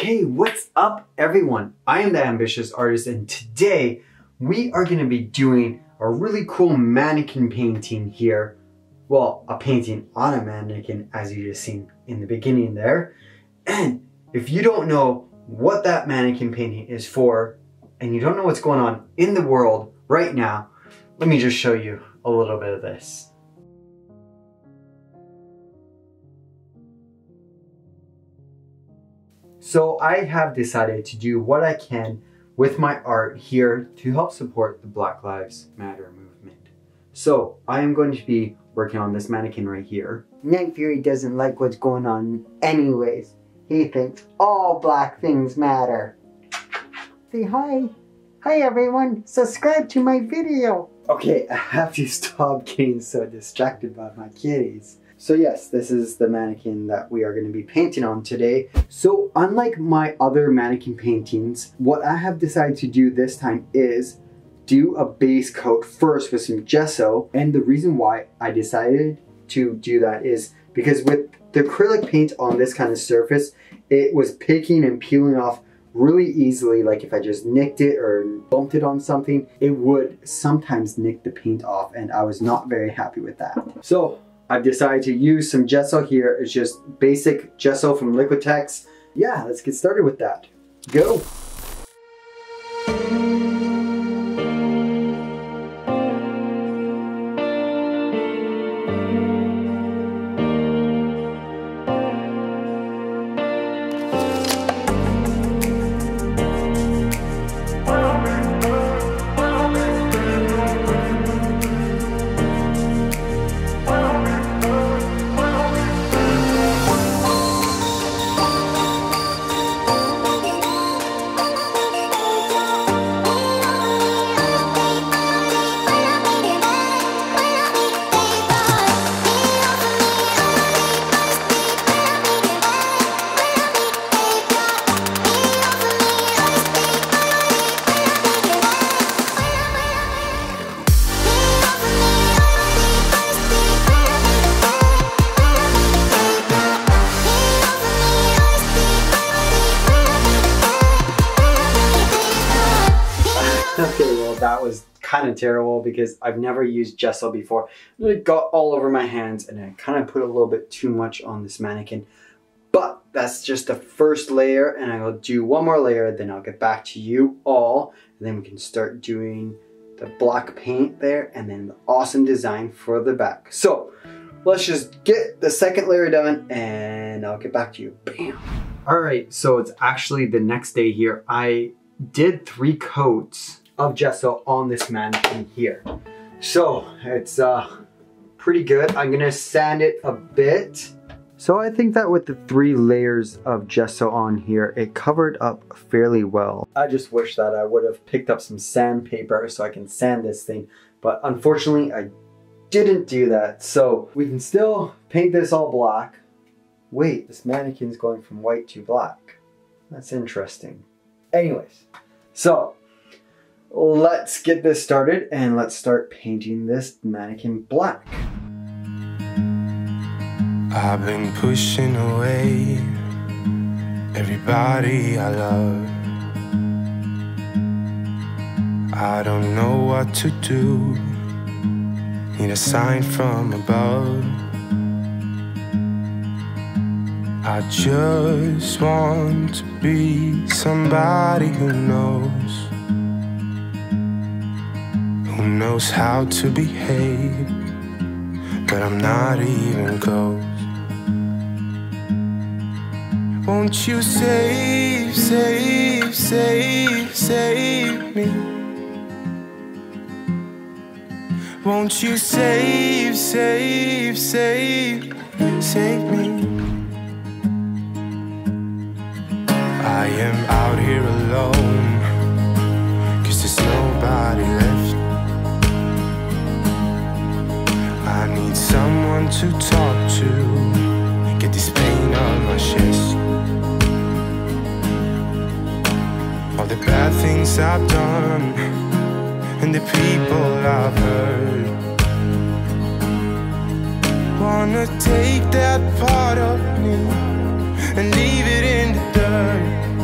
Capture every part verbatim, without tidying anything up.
Okay, what's up everyone? I am The Ambitious Artist, and today we are going to be doing a really cool mannequin painting here. Well, a painting on a mannequin, as you just seen in the beginning there. And if you don't know what that mannequin painting is for, and you don't know what's going on in the world right now, let me just show you a little bit of this. So I have decided to do what I can with my art here to help support the Black Lives Matter movement. So I am going to be working on this mannequin right here. Night Fury doesn't like what's going on anyways. He thinks all black things matter. Say hi. Hi everyone, subscribe to my video. Okay, I have to stop getting so distracted by my kitties. So yes, this is the mannequin that we are going to be painting on today. So unlike my other mannequin paintings, what I have decided to do this time is do a base coat first with some gesso. And the reason why I decided to do that is because with the acrylic paint on this kind of surface, it was picking and peeling off really easily. Like if I just nicked it or bumped it on something, it would sometimes nick the paint off, and I was not very happy with that. So I've decided to use some gesso here. It's just basic gesso from Liquitex. Yeah, let's get started with that. Go! That was kind of terrible because I've never used gesso before. It got all over my hands and I kind of put a little bit too much on this mannequin. But that's just the first layer, and I will do one more layer, then I'll get back to you all. And then we can start doing the black paint there and then the awesome design for the back. So let's just get the second layer done and I'll get back to you. Bam! All right, so it's actually the next day here. I did three coats of gesso on this mannequin here. So it's uh, pretty good. I'm gonna sand it a bit. So I think that with the three layers of gesso on here, it covered up fairly well. I just wish that I would have picked up some sandpaper so I can sand this thing, but unfortunately I didn't do that. So we can still paint this all black. Wait, this mannequin's going from white to black. That's interesting. Anyways, so let's get this started and let's start painting this mannequin black. I've been pushing away everybody I love. I don't know what to do. Need a sign from above. I just want to be somebody who knows. Who knows how to behave, but I'm not even close. Won't you save, save, save, save me? Won't you save, save, save, save me? I am out here alone, 'cause there's nobody left. I need someone to talk to, get this pain off my chest. All the bad things I've done, and the people I've hurt. Wanna take that part of me, and leave it in the dirt.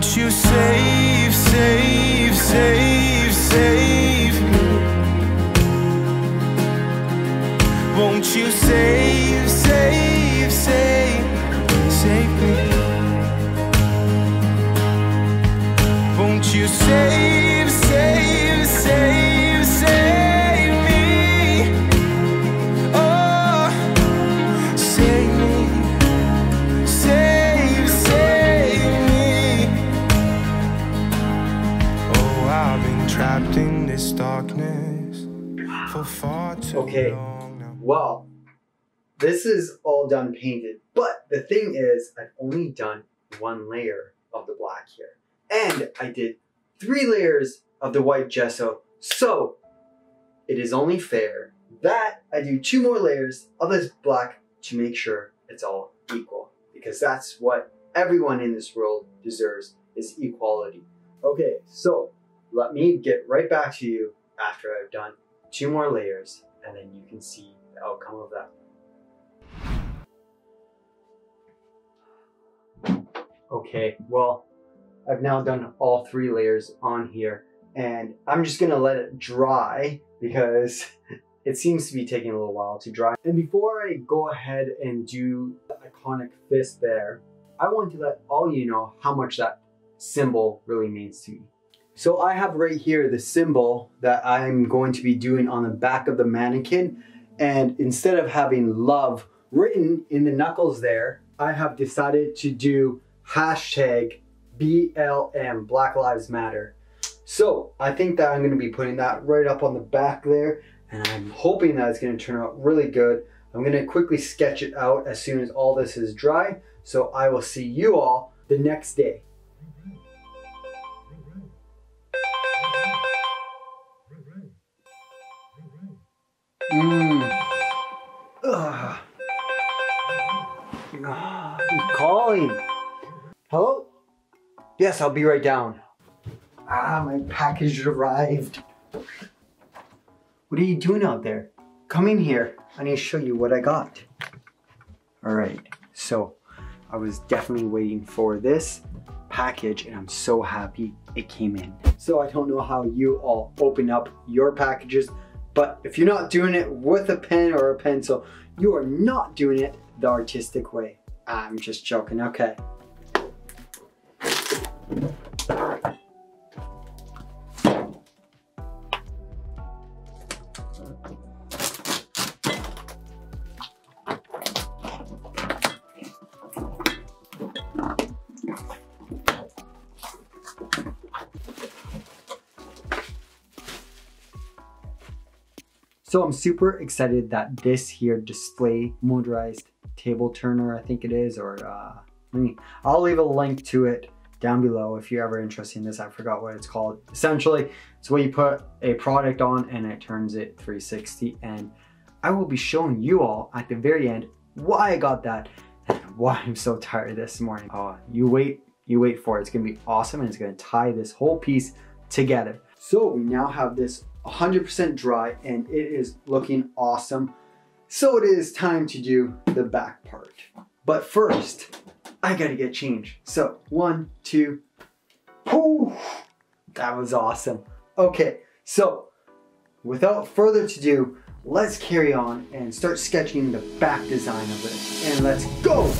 Won't you save, save, save, save me? Won't you save, save, save, save me? Won't you save, save, save, save me? Oh, save me, save, save me. Oh, I've been trapped in this darkness for far too okay. long. Well, this is all done painted, but the thing is, I've only done one layer of the black here, and I did three layers of the white gesso, so it is only fair that I do two more layers of this black to make sure it's all equal, because that's what everyone in this world deserves, is equality. Okay, so let me get right back to you after I've done two more layers, and then you can see the outcome of that. Okay, well, I've now done all three layers on here, and I'm just gonna let it dry because it seems to be taking a little while to dry. And before I go ahead and do the iconic fist there, I want to let all you know how much that symbol really means to me. So I have right here the symbol that I'm going to be doing on the back of the mannequin. And instead of having love written in the knuckles there, I have decided to do hashtag B L M, Black Lives Matter. So I think that I'm gonna be putting that right up on the back there, and I'm hoping that it's gonna turn out really good. I'm gonna quickly sketch it out as soon as all this is dry. So I will see you all the next day. Mmm. Ugh. Ah, I'm calling. Hello? Yes, I'll be right down. Ah, my package arrived. What are you doing out there? Come in here. I need to show you what I got. Alright, so I was definitely waiting for this package, and I'm so happy it came in. So I don't know how you all open up your packages, but if you're not doing it with a pen or a pencil, you are not doing it the artistic way. I'm just joking, okay. So I'm super excited that this here display motorized table turner, I think it is, or uh, let me, I'll leave a link to it down below if you're ever interested in this. I forgot what it's called. Essentially, it's where you put a product on and it turns it three sixty. And I will be showing you all at the very end why I got that and why I'm so tired this morning. Oh, you wait, you wait for it. It's gonna be awesome, and it's gonna tie this whole piece together. So we now have this one hundred percent dry, and it is looking awesome. So it is time to do the back part. But first, I gotta get changed. So one, two, whoo, that was awesome. Okay, so without further ado, let's carry on and start sketching the back design of it. And let's go.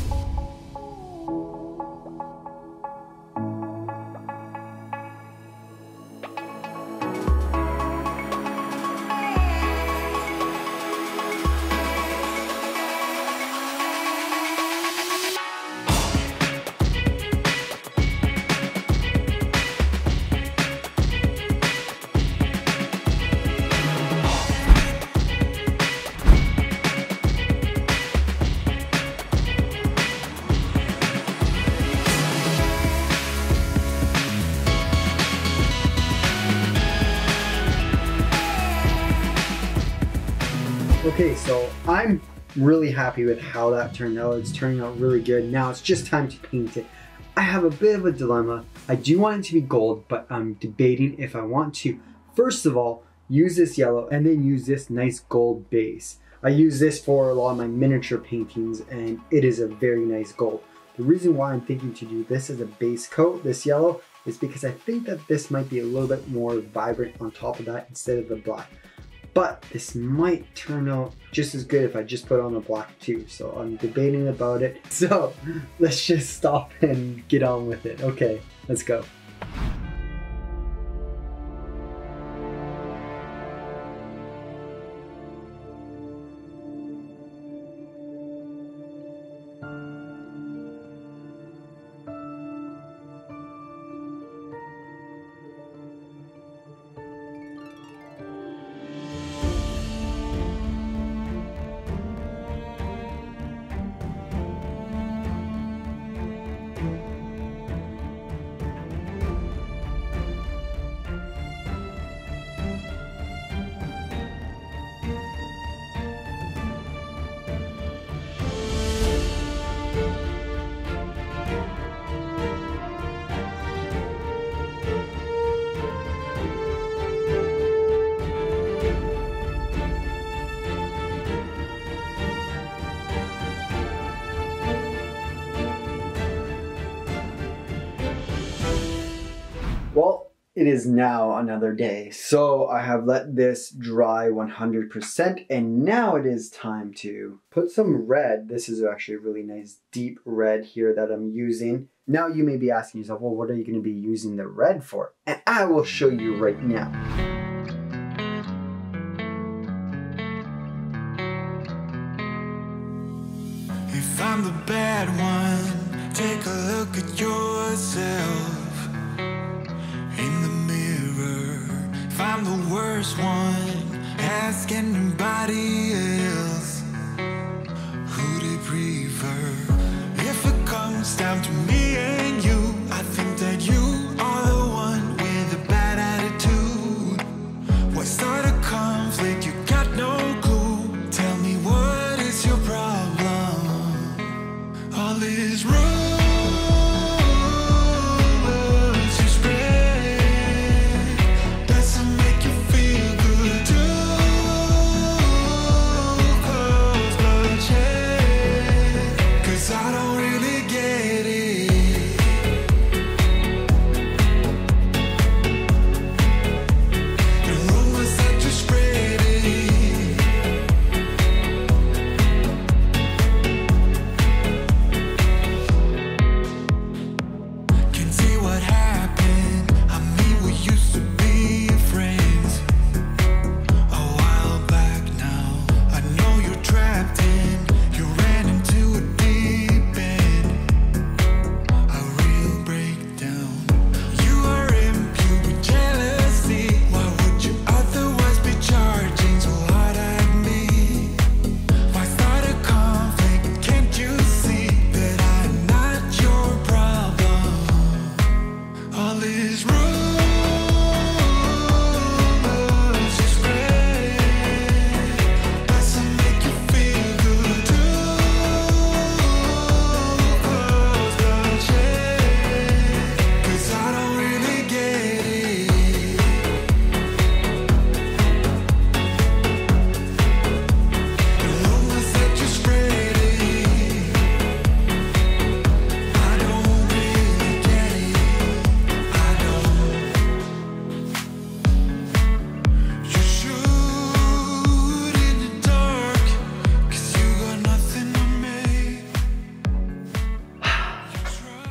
Okay, so I'm really happy with how that turned out. It's turning out really good. Now it's just time to paint it. I have a bit of a dilemma. I do want it to be gold, but I'm debating if I want to, first of all, use this yellow and then use this nice gold base. I use this for a lot of my miniature paintings, and it is a very nice gold. The reason why I'm thinking to do this as a base coat, this yellow, is because I think that this might be a little bit more vibrant on top of that instead of the black. But this might turn out just as good if I just put on a black too. So I'm debating about it. So let's just stop and get on with it. Okay, let's go. Well, it is now another day, so I have let this dry one hundred percent, and now it is time to put some red. This is actually a really nice deep red here that I'm using. Now you may be asking yourself, well, what are you going to be using the red for? And I will show you right now. If I'm the bad one, take a look at yourself in the mirror. If I'm the worst one, ask anybody else who they prefer. If it comes down to me and you, I think that you are the one with a bad attitude. What sort of conflict? You got no clue. Tell me, what is your problem? All is wrong.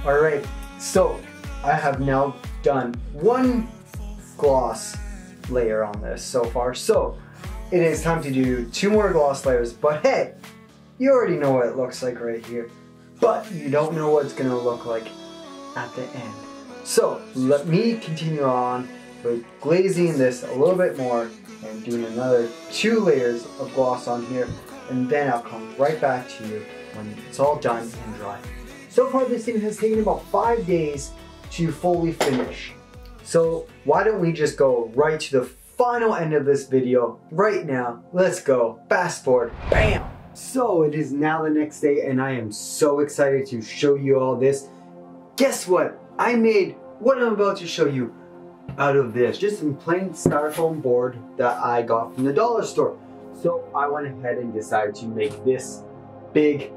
Alright, so I have now done one gloss layer on this so far, so it is time to do two more gloss layers, but hey, you already know what it looks like right here, but you don't know what it's going to look like at the end. So let me continue on with glazing this a little bit more and doing another two layers of gloss on here, and then I'll come right back to you when it's all done and dry. So far this thing has taken about five days to fully finish. So why don't we just go right to the final end of this video right now. Let's go. Fast forward. Bam! So it is now the next day and I am so excited to show you all this. Guess what? I made what I'm about to show you out of this. Just some plain styrofoam board that I got from the dollar store. So I went ahead and decided to make this big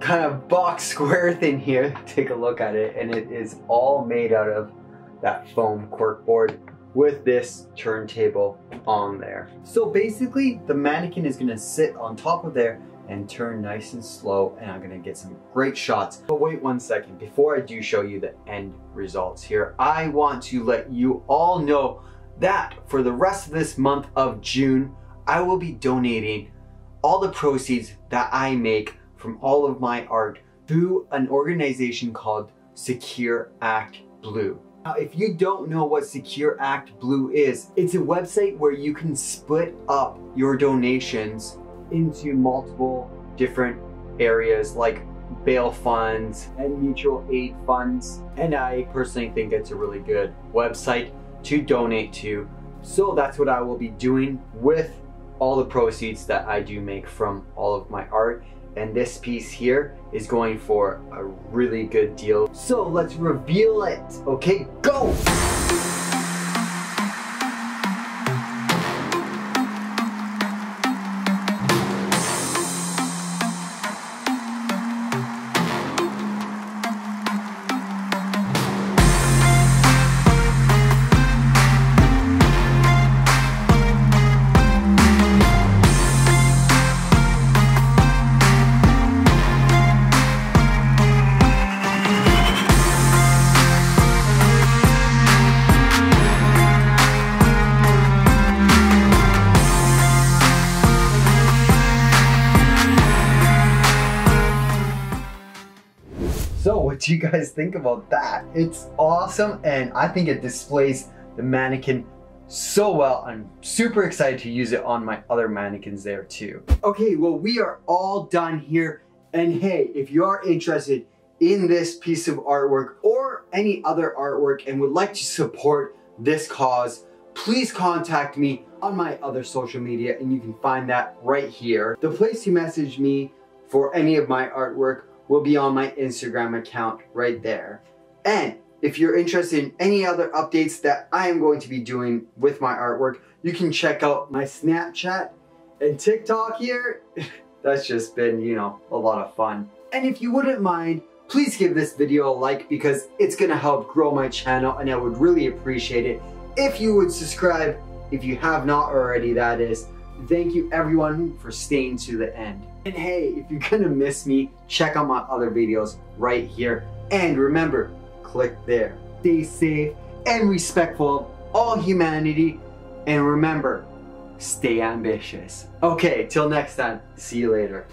kind of box square thing here. Take a look at it, and it is all made out of that foam corkboard with this turntable on there. So basically, the mannequin is gonna sit on top of there and turn nice and slow, and I'm gonna get some great shots. But wait one second, before I do show you the end results here, I want to let you all know that for the rest of this month of June, I will be donating all the proceeds that I make from all of my art through an organization called Secure Act Blue. Now, if you don't know what Secure Act Blue is, it's a website where you can split up your donations into multiple different areas like bail funds and mutual aid funds. And I personally think it's a really good website to donate to. So that's what I will be doing with all the proceeds that I do make from all of my art. And this piece here is going for a really good deal. So let's reveal it. Okay, go! So what do you guys think about that? It's awesome, and I think it displays the mannequin so well. I'm super excited to use it on my other mannequins there too. Okay, well, we are all done here. And hey, if you are interested in this piece of artwork or any other artwork and would like to support this cause, please contact me on my other social media, and you can find that right here. The place to message me for any of my artwork will be on my Instagram account right there. And if you're interested in any other updates that I am going to be doing with my artwork, you can check out my Snapchat and TikTok here. That's just been, you know, a lot of fun. And if you wouldn't mind, please give this video a like, because it's gonna help grow my channel, and I would really appreciate it if you would subscribe, if you have not already, that is. Thank you everyone for staying to the end. And hey, if you're gonna miss me, check out my other videos right here. And remember, click there. Stay safe and respectful of all humanity. And remember, stay ambitious. Okay, till next time. See you later.